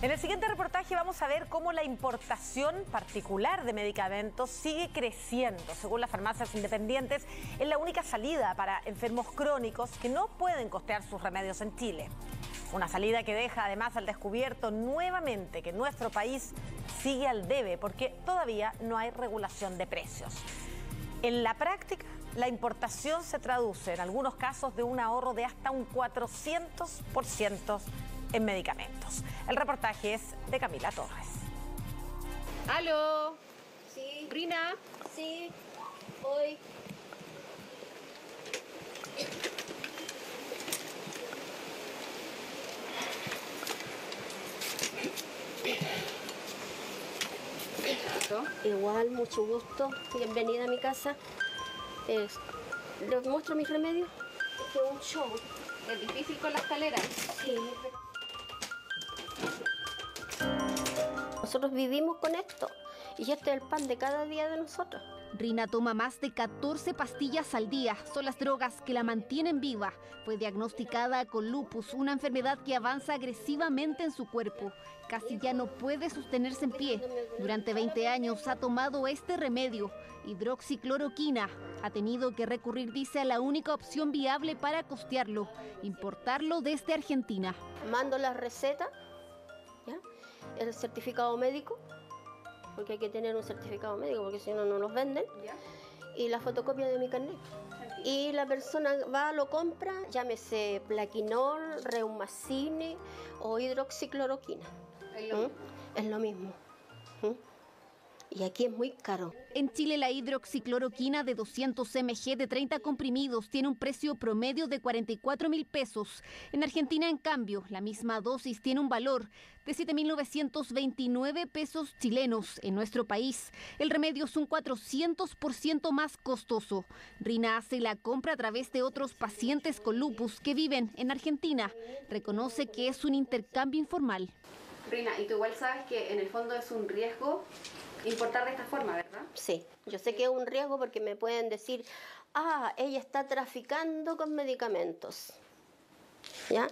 En el siguiente reportaje vamos a ver cómo la importación particular de medicamentos sigue creciendo. Según las farmacias independientes, es la única salida para enfermos crónicos que no pueden costear sus remedios en Chile. Una salida que deja además al descubierto nuevamente que nuestro país sigue al debe porque todavía no hay regulación de precios. En la práctica, la importación se traduce en algunos casos de un ahorro de hasta un 400% en medicamentos. El reportaje es de Camila Torres. ¿Aló? Sí. ¿Rina? Sí. Hoy. Igual, mucho gusto. Bienvenida a mi casa. ¿Les muestro mis remedios? Este es un show. ¿Es difícil con la escalera? Sí. Nosotros vivimos con esto y este es el pan de cada día de nosotros. Rina toma más de 14 pastillas al día. Son las drogas que la mantienen viva. Fue diagnosticada con lupus, una enfermedad que avanza agresivamente en su cuerpo. Casi ya no puede sostenerse en pie. Durante 20 años ha tomado este remedio, hidroxicloroquina. Ha tenido que recurrir, dice, a la única opción viable para costearlo, importarlo desde Argentina. Mando la receta, ¿ya? El certificado médico, porque hay que tener un certificado médico, porque si no, no los venden, y la fotocopia de mi carnet. Y la persona va, lo compra, llámese plaquinol, reumacine o hidroxicloroquina. Es lo mismo. Y aquí es muy caro. En Chile la hidroxicloroquina de 200 mg de 30 comprimidos tiene un precio promedio de 44.000 pesos. En Argentina, en cambio, la misma dosis tiene un valor de 7.929 pesos chilenos. En nuestro país, el remedio es un 400% más costoso. Rina hace la compra a través de otros pacientes con lupus que viven en Argentina. Reconoce que es un intercambio informal. Rina, y tú igual sabes que en el fondo es un riesgo importar de esta forma, ¿verdad? Sí, yo sé que es un riesgo porque me pueden decir, ah, ella está traficando con medicamentos. ¿Ya?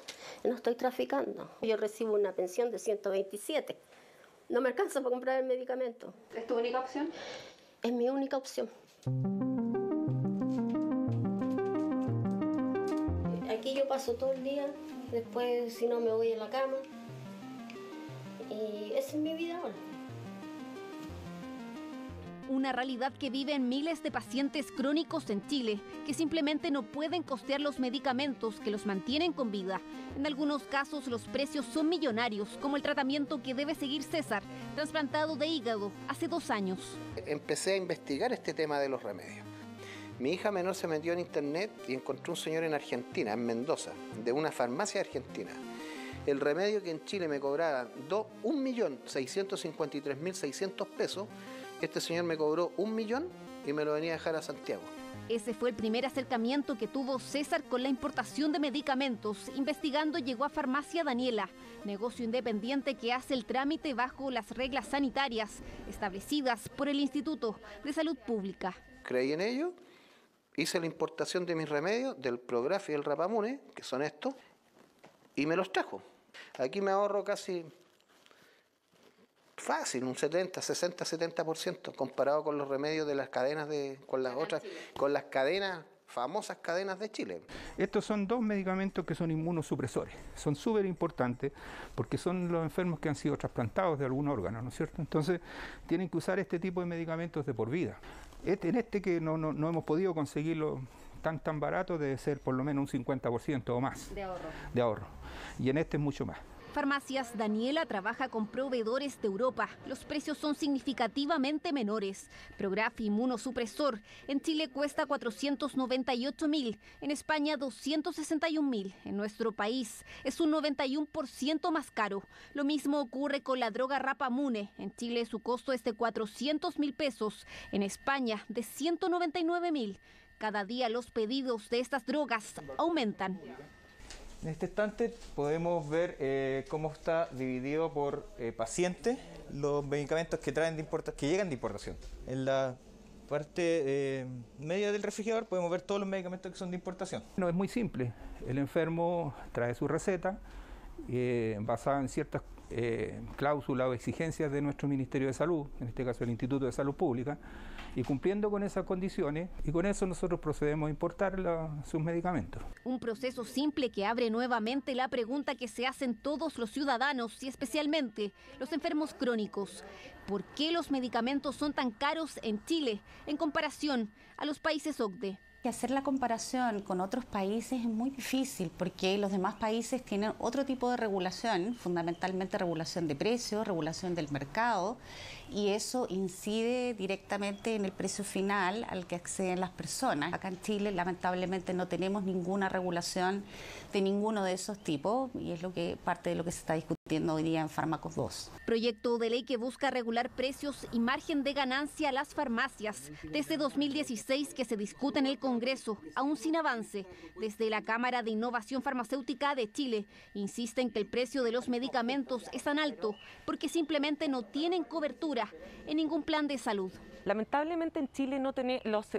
No estoy traficando. Yo recibo una pensión de 127. No me alcanza para comprar el medicamento. ¿Es tu única opción? Es mi única opción. Aquí yo paso todo el día, después si no me voy a la cama. Y esa es mi vida ahora. Una realidad que viven miles de pacientes crónicos en Chile, que simplemente no pueden costear los medicamentos que los mantienen con vida. En algunos casos los precios son millonarios, como el tratamiento que debe seguir César, trasplantado de hígado, hace 2 años. Empecé a investigar este tema de los remedios. Mi hija menor se metió en internet y encontró un señor en Argentina, en Mendoza, de una farmacia argentina. El remedio que en Chile me cobraban 1.653.600 pesos, este señor me cobró 1.000.000 y me lo venía a dejar a Santiago. Ese fue el primer acercamiento que tuvo César con la importación de medicamentos. Investigando llegó a Farmacia Daniela, negocio independiente que hace el trámite bajo las reglas sanitarias establecidas por el Instituto de Salud Pública. Creí en ello, hice la importación de mis remedios, del Prograf y el Rapamune, que son estos, y me los trajo. Aquí me ahorro casi... fácil, un 70% comparado con los remedios de las cadenas de, famosas cadenas de Chile. Estos son 2 medicamentos que son inmunosupresores, son súper importantes porque son los enfermos que han sido trasplantados de algún órgano, ¿no es cierto? Entonces tienen que usar este tipo de medicamentos de por vida. Este que no hemos podido conseguirlo tan barato, debe ser por lo menos un 50% o más de ahorro. Y en este es mucho más. Farmacias Daniela trabaja con proveedores de Europa. Los precios son significativamente menores. Prograf inmunosupresor en Chile cuesta 498.000, en España 261.000. En nuestro país es un 91% más caro. Lo mismo ocurre con la droga Rapamune. En Chile su costo es de 400.000 pesos, en España de 199.000. Cada día los pedidos de estas drogas aumentan. En este estante podemos ver cómo está dividido por pacientes los medicamentos que traen que llegan de importación. En la parte media del refrigerador podemos ver todos los medicamentos que son de importación. No, es muy simple. El enfermo trae su receta basada en ciertas cláusulas o exigencias de nuestro Ministerio de Salud, en este caso el Instituto de Salud Pública, y cumpliendo con esas condiciones, y con eso nosotros procedemos a importar sus medicamentos. Un proceso simple que abre nuevamente la pregunta que se hacen todos los ciudadanos y especialmente los enfermos crónicos. ¿Por qué los medicamentos son tan caros en Chile en comparación a los países OCDE? Hacer la comparación con otros países es muy difícil porque los demás países tienen otro tipo de regulación, fundamentalmente regulación de precios, regulación del mercado, y eso incide directamente en el precio final al que acceden las personas. Acá en Chile lamentablemente no tenemos ninguna regulación de ninguno de esos tipos y es lo que parte de lo que se está discutiendo hoy día en Fármacos 2. Proyecto de ley que busca regular precios y margen de ganancia a las farmacias desde 2016 que se discute en el Congreso, aún sin avance. Desde la Cámara de Innovación Farmacéutica de Chile insisten que el precio de los medicamentos es tan alto porque simplemente no tienen cobertura en ningún plan de salud. Lamentablemente en Chile no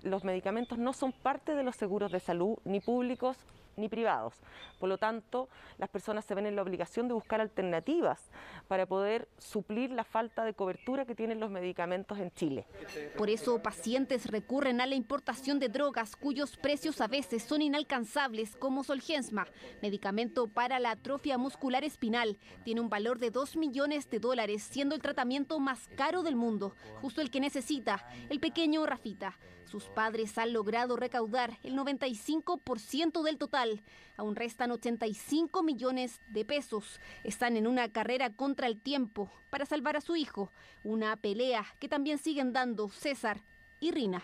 los medicamentos no son parte de los seguros de salud, ni públicos ni privados. Por lo tanto, las personas se ven en la obligación de buscar alternativas para poder suplir la falta de cobertura que tienen los medicamentos en Chile. Por eso, pacientes recurren a la importación de drogas cuyos precios a veces son inalcanzables, como Solgensma, medicamento para la atrofia muscular espinal. Tiene un valor de $2 millones, siendo el tratamiento más caro del mundo, justo el que necesita el pequeño Rafita. Sus padres han logrado recaudar el 95% del total. Aún restan 85 millones de pesos. Están en una carrera contra el tiempo para salvar a su hijo. Una pelea que también siguen dando César y Rina.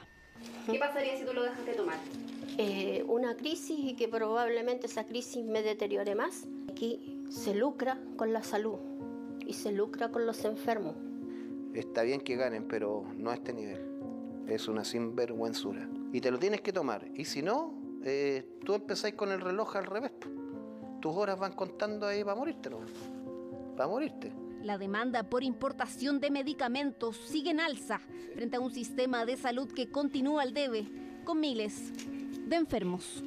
¿Qué pasaría si tú lo dejas de tomar? Una crisis, y que probablemente esa crisis me deteriore más. Aquí se lucra con la salud y se lucra con los enfermos. Está bien que ganen, pero no a este nivel. Es una sinvergüenzura. Y te lo tienes que tomar. Y si no, tú empezáis con el reloj al revés. Tus horas van contando ahí para morirte, ¿no? Para morirte. La demanda por importación de medicamentos sigue en alza frente a un sistema de salud que continúa al debe con miles de enfermos.